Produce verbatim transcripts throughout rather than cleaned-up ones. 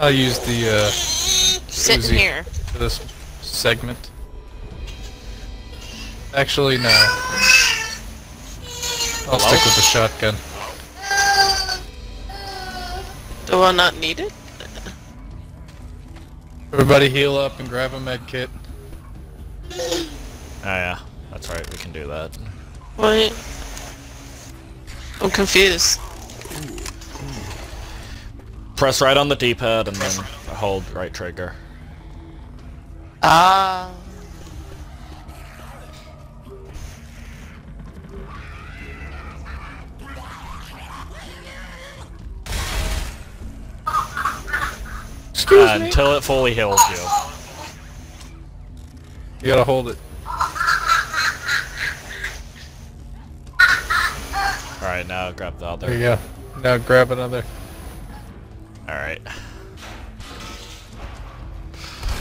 I'll use the uh sitting here for this segment. Actually no. I'll Hello? stick with the shotgun. Do I not need it? Everybody heal up and grab a med kit. Oh yeah, that's right, we can do that. Wait. I'm confused. Press right on the D-pad and then hold right trigger. Ah. Uh. Uh, until it fully heals you. You gotta hold it. Alright, now grab the other. There you go. Now grab another. Alright.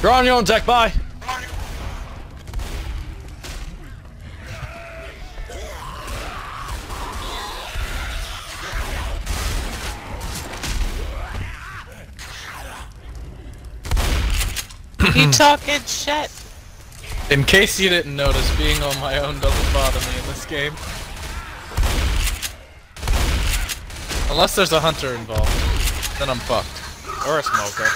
You're on your own, Tech, bye! You talking shit. In case you didn't notice, being on my own doesn't bother me in this game. Unless there's a hunter involved. Then I'm fucked. Or a smoker.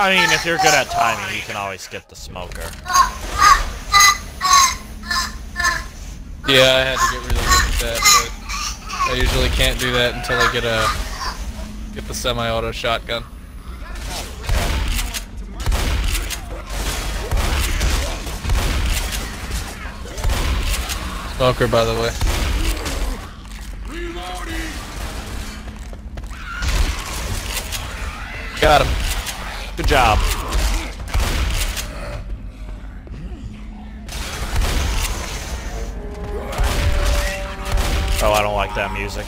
I mean, if you're good at timing, you can always skip the smoker. Yeah, I had to get really good at that, but I usually can't do that until I get a get the semi-auto shotgun. Smoker, by the way. Got him. Good job. Oh, I don't like that music.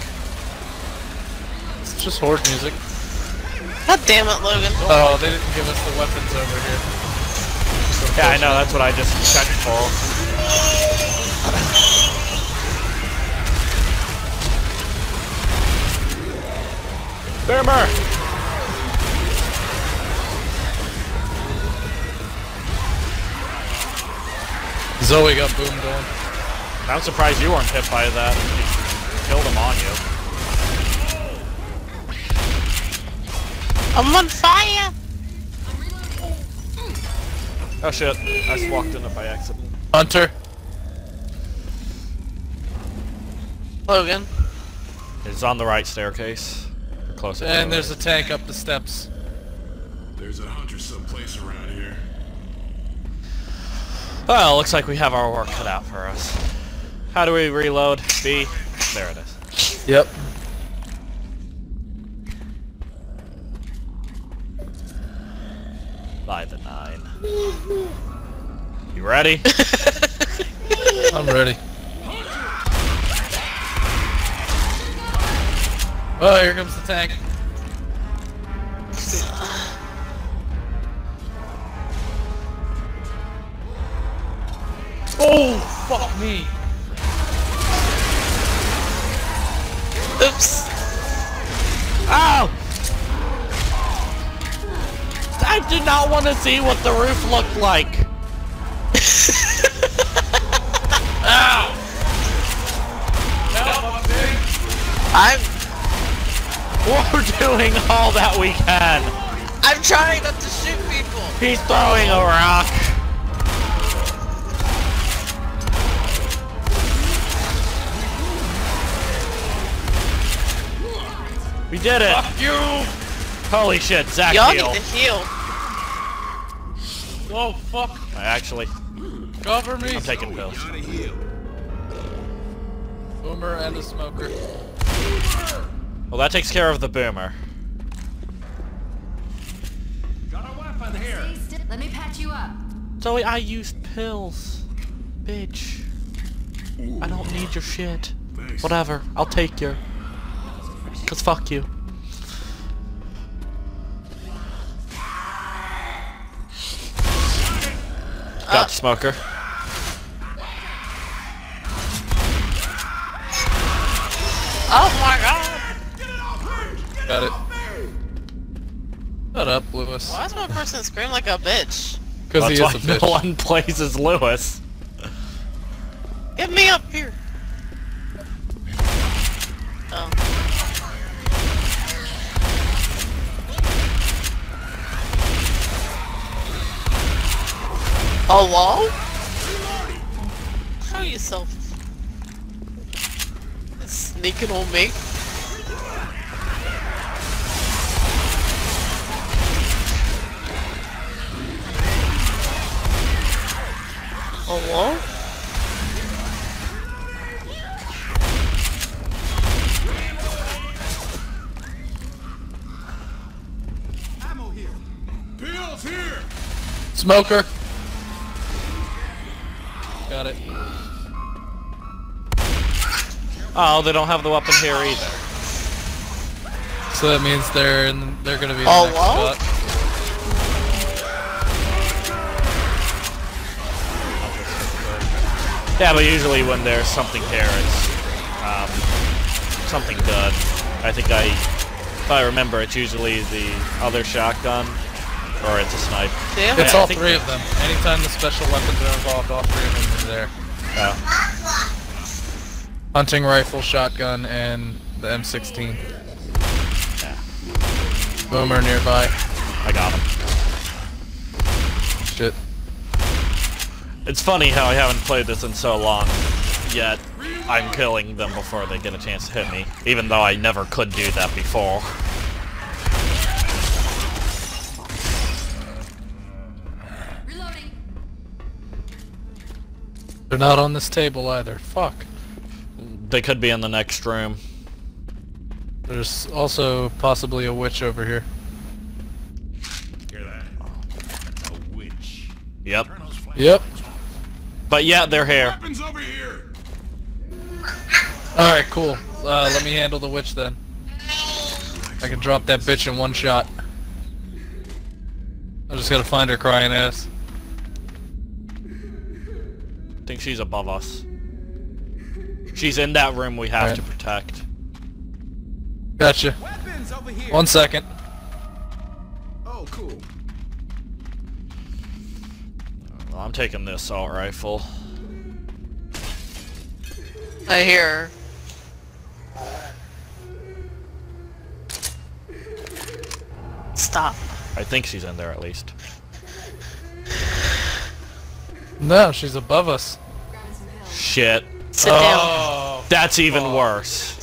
It's just horse music. God damn it, Logan. Oh, they didn't give us the weapons over here. So yeah, I know, that's what I just checked for. Boomer! Zoey got boomed on. I'm surprised you weren't hit by that. He killed him on you. I'm on fire! Oh shit, I just walked in it by accident. Hunter! Logan. It's on the right staircase. Close and anyway. There's a tank up the steps. There's a hunter someplace around here. Well, looks like we have our work cut out for us. How do we reload? B. There it is. Yep. By the nine. You ready? I'm ready. Oh, here comes the tank. Oh, fuck me. Oops. Ow! I did not want to see what the roof looked like. Ow! Help me. I'm... We're doing all that we can. I'm trying not to shoot people. He's throwing a rock. We did it. Fuck you. Holy shit, Zach heal. Y'all need to heal. Oh fuck. I actually. Cover me. I'm taking pills. Boomer and a smoker. Boomer. Well, that takes care of the boomer. Got a weapon here. Let me patch you up. Zoey, I used pills, bitch. Ooh. I don't need your shit. Thanks. Whatever, I'll take your. Cause fuck you. Ah. Got the smoker. Oh my god. Got it. Shut up, Louis. Why does one person scream like a bitch? Because well, he is a bitch. No one plays as Louis. Get me up here. Oh. Hello? Show yourself. It's sneaking on me. Hello? Ammo here. Bill's here. Smoker. Got it. Oh, they don't have the weapon here either. So that means they're in, they're gonna be in the next spot. Yeah, but usually when there's something here, it's um, something good. I think I, if I remember, it's usually the other shotgun, or it's a sniper. Yeah. It's yeah, all three of them. Anytime the special weapons are involved, all three of them are there. Oh. Hunting rifle, shotgun, and the M sixteen. Yeah. Boomer nearby. I got him. Shit. It's funny how I haven't played this in so long, yet I'm killing them before they get a chance to hit me, even though I never could do that before. Reloading. They're not on this table either. Fuck. They could be in the next room. There's also possibly a witch over here. Hear that? That's a witch. Yep. Yep. But yeah, they're here. here. Alright, cool. Uh, let me handle the witch then. I can drop that bitch in one shot. I just gotta find her crying ass. I think she's above us. She's in that room we have right. to protect. Gotcha. Over here. One second. Oh, cool. Well, I'm taking this assault rifle. I hear her. Stop. I think she's in there at least. No, she's above us. Shit. Sit oh, down. That's even oh. worse.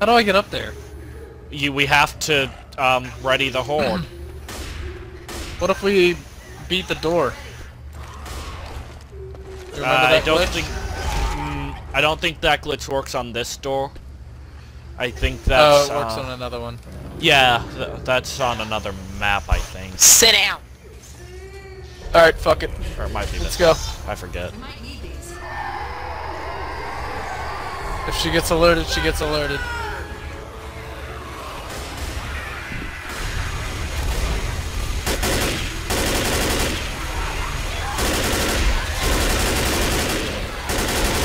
How do I get up there? You, we have to um, ready the horde. What if we beat the door? Uh, I don't glitch? think. Mm, I don't think that glitch works on this door. I think that's. Oh, it works uh, on another one. Yeah, th that's on another map, I think. Sit down. All right, fuck it. Or it might be Let's this. go. I forget. If she gets alerted, she gets alerted.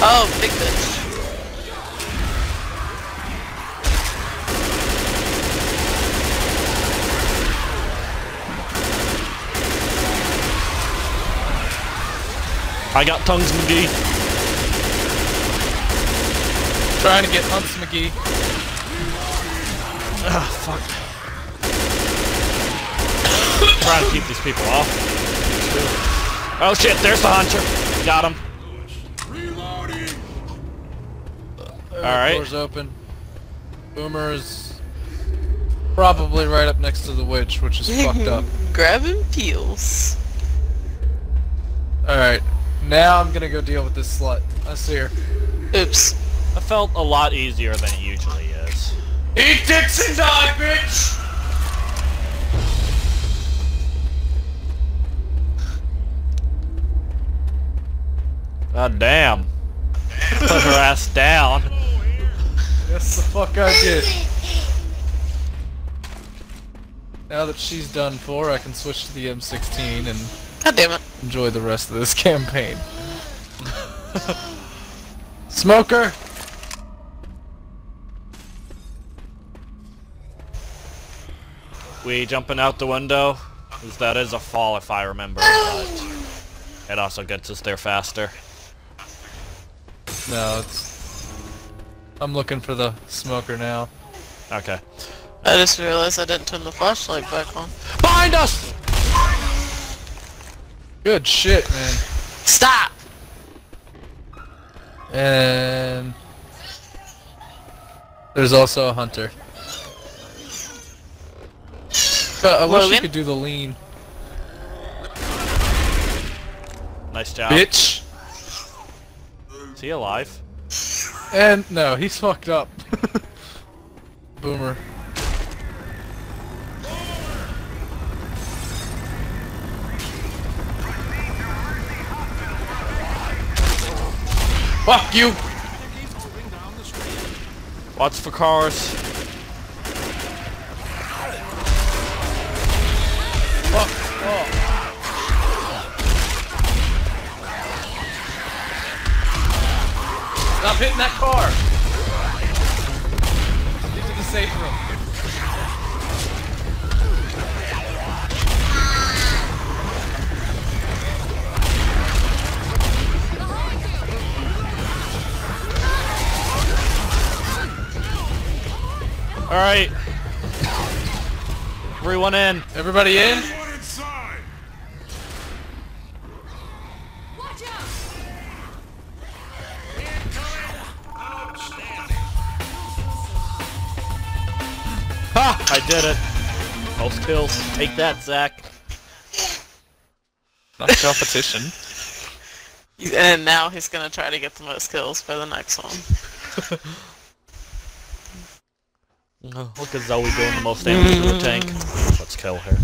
Oh, big bitch. I got Tongues McGee. Trying to get Hunts McGee. Ah, fuck. Trying to keep these people off. Oh shit, there's the Hunter. Got him. Alright. Door's open. Boomer is probably right up next to the witch, which is fucked up. Grabbing peels. Alright. Now I'm gonna go deal with this slut. I see her. Oops. I felt a lot easier than it usually is. Eat dicks and die, bitch! God damn. Put her ass down. Yes, the fuck I did. Now that she's done for, I can switch to the M sixteen and God damn it. enjoy the rest of this campaign. Smoker! We jumping out the window? That is a fall if I remember, but it also gets us there faster. No, it's... I'm looking for the smoker now. Okay. I just realized I didn't turn the flashlight back on. Behind us! Good shit, man. Stop! And... there's also a hunter. But I wish Logan? you could do the lean. Nice job. Bitch! Is he alive? And no, he's fucked up. Boomer. Fuck you! Watch for cars. Fuck off. Stop hitting that car! Get to the safe room. Alright. Everyone in. Everybody in? Ha! I did it. Most kills. Take that, Zach. Not competition. And now he's gonna try to get the most kills for the next one. Oh, look at Zoey doing the most damage to the tank. Let's kill her.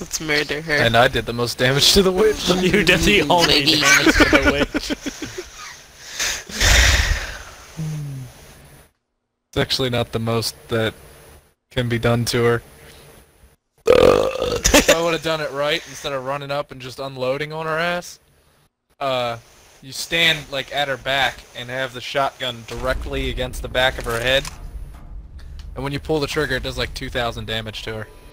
Let's murder her. And I did the most damage to the witch. You did the only damage to the witch. It's actually not the most that can be done to her. If I would have done it right, instead of running up and just unloading on her ass, uh... you stand, like, at her back and have the shotgun directly against the back of her head. And when you pull the trigger, it does, like, two thousand damage to her.